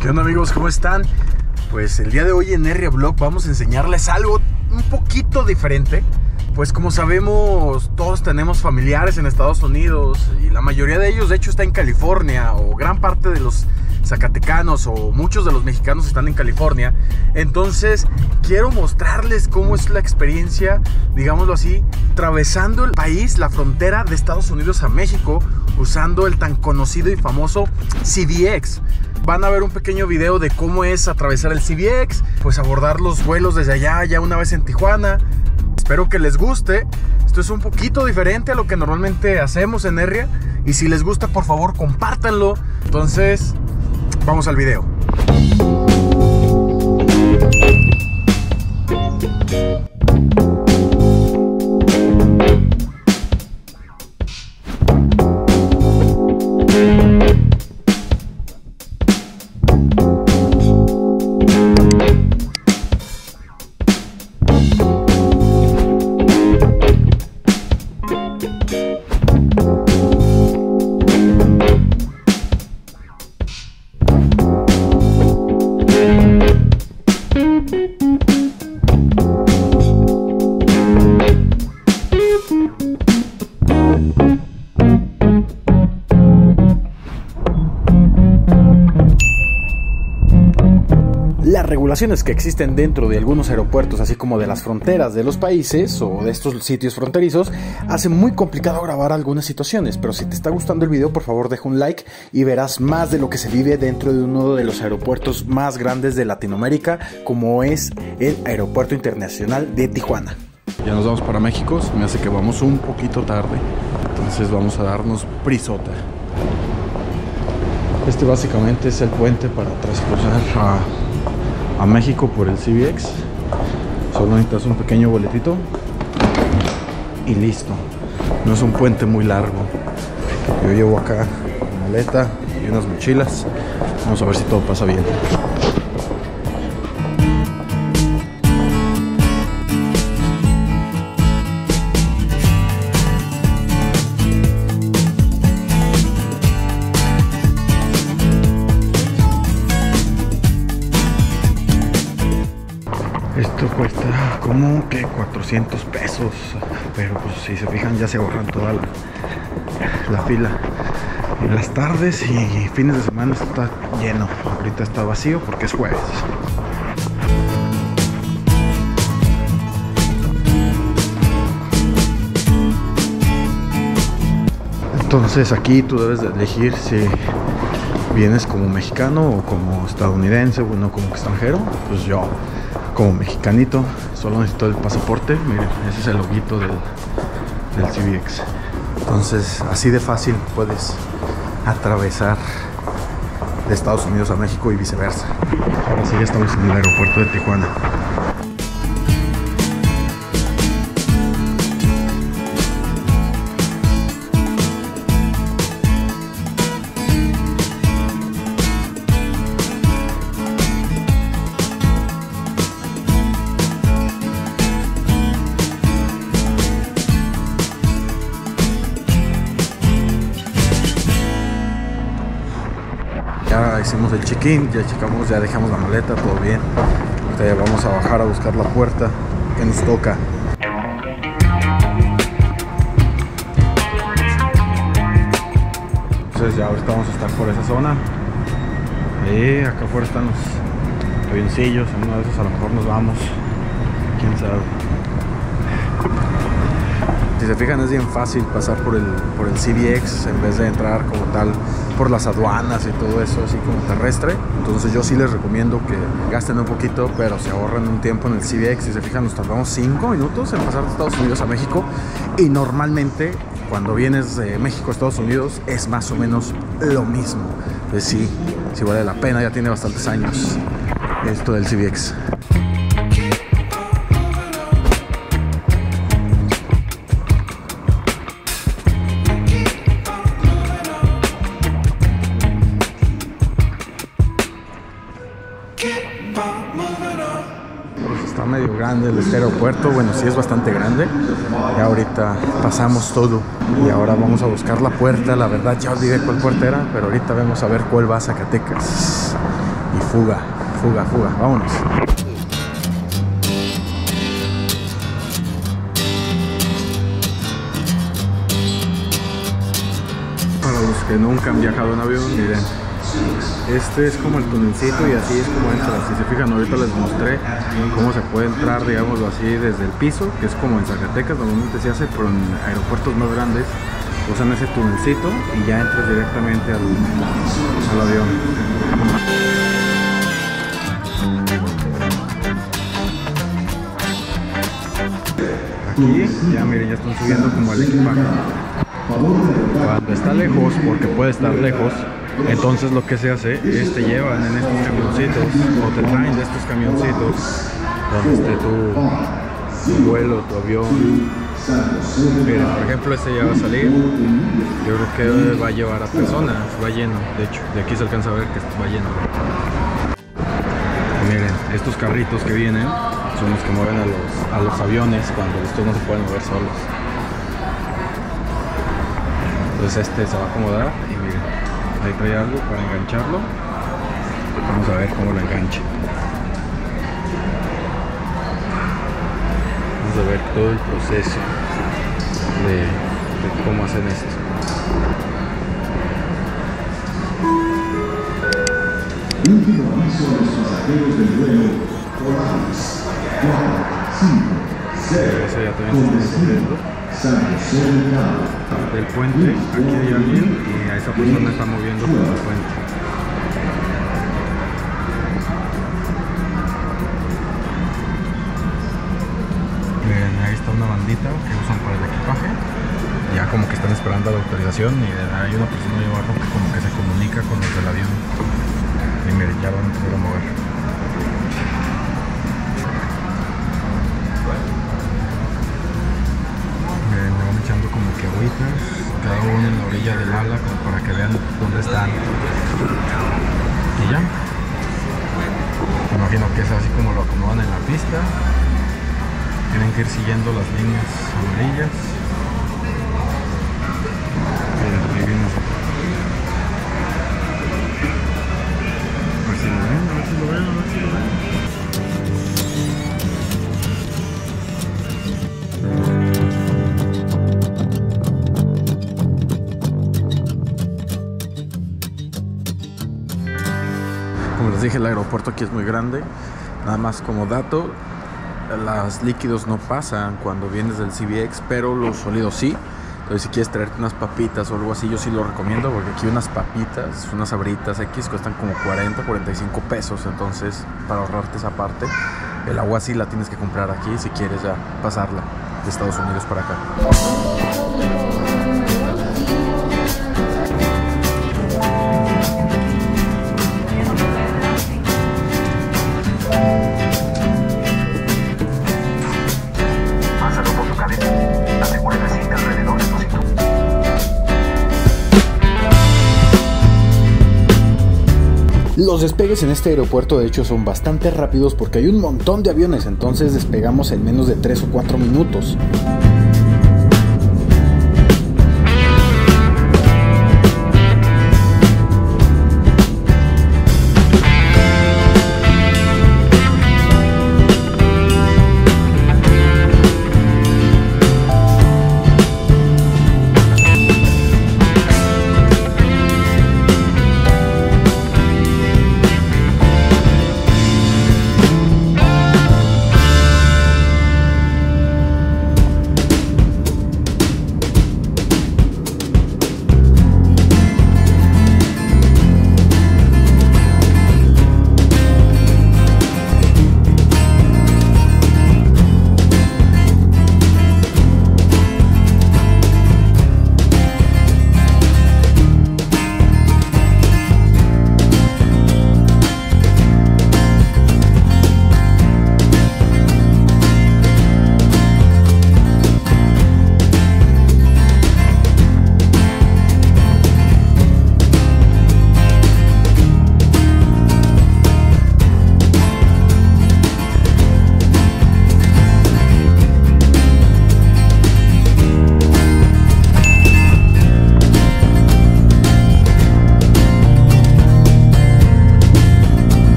¿Qué onda, amigos? ¿Cómo están? Pues el día de hoy en ERRIA Vlog vamos a enseñarles algo un poquito diferente. Pues como sabemos, todos tenemos familiares en Estados Unidos y la mayoría de ellos de hecho está en California, o gran parte de los zacatecanos o muchos de los mexicanos están en California. Entonces quiero mostrarles cómo es la experiencia, digámoslo así, atravesando el país, la frontera de Estados Unidos a México, usando el tan conocido y famoso CBX. Van a ver un pequeño video de cómo es atravesar el CBX, pues abordar los vuelos desde allá, ya una vez en Tijuana. Espero que les guste. Esto es un poquito diferente a lo que normalmente hacemos en ERRIA, y si les gusta, por favor, compártanlo. Entonces, vamos al video. Las regulaciones que existen dentro de algunos aeropuertos, así como de las fronteras de los países o de estos sitios fronterizos, hacen muy complicado grabar algunas situaciones. Pero si te está gustando el video, por favor deja un like y verás más de lo que se vive dentro de uno de los aeropuertos más grandes de Latinoamérica, como es el Aeropuerto Internacional de Tijuana. Ya nos vamos para México, se me hace que vamos un poquito tarde, entonces vamos a darnos prisota. Este básicamente es el puente para transcurrir a México por el CBX. Solo necesitas un pequeño boletito y listo. No es un puente muy largo. Yo llevo acá una maleta y unas mochilas. Vamos a ver si todo pasa bien. Esto cuesta como que 400 pesos, pero pues si se fijan ya se ahorran toda la fila. En las tardes y fines de semana está lleno, ahorita está vacío porque es jueves. Entonces aquí tú debes de elegir si vienes como mexicano o como estadounidense, bueno, como extranjero. Pues yo, como mexicanito, solo necesito el pasaporte. Miren, ese es el loguito del CBX. Entonces, así de fácil puedes atravesar de Estados Unidos a México y viceversa. Ahora sí, ya estamos en el aeropuerto de Tijuana. Ya hicimos el check-in, ya checamos, ya dejamos la maleta, todo bien. Ahorita ya vamos a bajar a buscar la puerta que nos toca. Entonces ya ahorita vamos a estar por esa zona. Y acá afuera están los avioncillos, en uno de esos a lo mejor nos vamos. Quién sabe. Si se fijan, es bien fácil pasar por el CBX en vez de entrar como tal por las aduanas y todo eso, así como terrestre. Entonces yo sí les recomiendo que gasten un poquito, pero se ahorren un tiempo en el CBX. Si se fijan, nos tardamos 5 minutos en pasar de Estados Unidos a México, y normalmente cuando vienes de México a Estados Unidos es más o menos lo mismo. Pues sí vale la pena, ya tiene bastantes años esto del CBX. Está medio grande este aeropuerto, bueno, sí es bastante grande. Ya ahorita pasamos todo y ahora vamos a buscar la puerta. La verdad ya olvidé cuál puerta era, pero ahorita vamos a ver cuál va a Zacatecas. Fuga, fuga, fuga, vámonos. Para los que nunca han viajado en avión, miren, este es como el tunelcito y así es como entra. Si se fijan, ahorita les mostré cómo se puede entrar, digámoslo así, desde el piso, que es como en Zacatecas normalmente se hace, pero en aeropuertos más grandes usan ese tunelcito y ya entras directamente al avión. Aquí, ya miren, ya están subiendo como el equipaje. Cuando está lejos, porque puede estar lejos, entonces lo que se hace es te llevan en estos camioncitos o te traen de estos camioncitos donde esté tu vuelo, tu avión. Miren, por ejemplo, este ya va a salir. Yo creo que va a llevar a personas, va lleno. De hecho, de aquí se alcanza a ver que esto va lleno. Miren, estos carritos que vienen son los que mueven a los aviones cuando estos no se pueden mover solos. Entonces este se va a acomodar y miren, ahí trae algo para engancharlo. Vamos a ver cómo lo enganche. Vamos a ver todo el proceso de cómo hacen esto. 4, 5, 6, 7, del puente, aquí hay alguien y a esa persona está moviendo por el puente. Miren, ahí está una bandita que usan para el equipaje. Ya como que están esperando a la autorización y hay una persona ahí abajo que como que se comunica con los del avión. Y miren, ya van a empezar a mover. Como que agüitas, cada uno en la orilla del ala como para que vean dónde están. Y ya. Me imagino que es así como lo acomodan en la pista. Tienen que ir siguiendo las líneas amarillas. Miren, ahí viene. A ver si lo ven, a ver si lo ven, a ver si lo ven. Dije, el aeropuerto aquí es muy grande. Nada más como dato, los líquidos no pasan cuando vienes del CBX, pero los sólidos sí. Entonces si quieres traerte unas papitas o algo así, yo sí lo recomiendo, porque aquí unas papitas, unas Sabritas X cuestan como 40, 45 pesos. Entonces para ahorrarte esa parte, el agua sí la tienes que comprar aquí si quieres ya pasarla de Estados Unidos para acá. Los despegues en este aeropuerto de hecho son bastante rápidos porque hay un montón de aviones, entonces despegamos en menos de 3 o 4 minutos.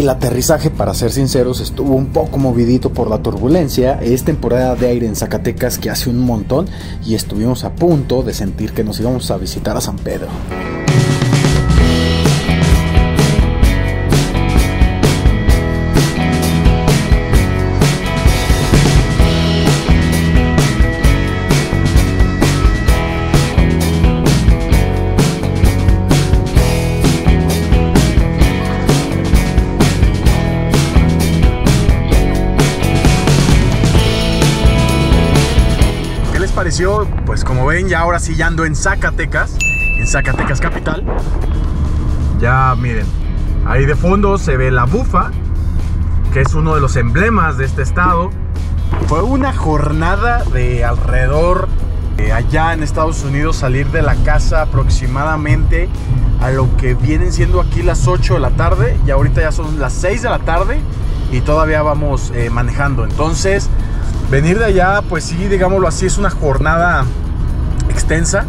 El aterrizaje, para ser sinceros, estuvo un poco movidito por la turbulencia. Es temporada de aire en Zacatecas que hace un montón y estuvimos a punto de sentir que nos íbamos a visitar a San Pedro. Pues como ven, ya ahora sí ya ando en Zacatecas capital. Ya miren, ahí de fondo se ve la bufa, que es uno de los emblemas de este estado. Fue una jornada de alrededor, allá en Estados Unidos, salir de la casa aproximadamente a lo que vienen siendo aquí las 8 de la tarde. Y ahorita ya son las 6 de la tarde y todavía vamos manejando. Entonces, venir de allá, pues sí, digámoslo así, es una jornada extensa,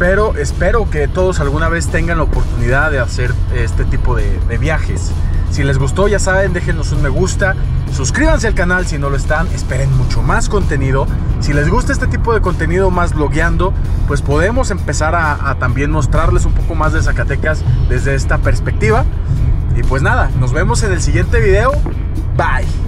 pero espero que todos alguna vez tengan la oportunidad de hacer este tipo de viajes. Si les gustó, ya saben, déjenos un me gusta, suscríbanse al canal si no lo están, esperen mucho más contenido. Si les gusta este tipo de contenido más blogueando, pues podemos empezar a también mostrarles un poco más de Zacatecas desde esta perspectiva. Y pues nada, nos vemos en el siguiente video. Bye.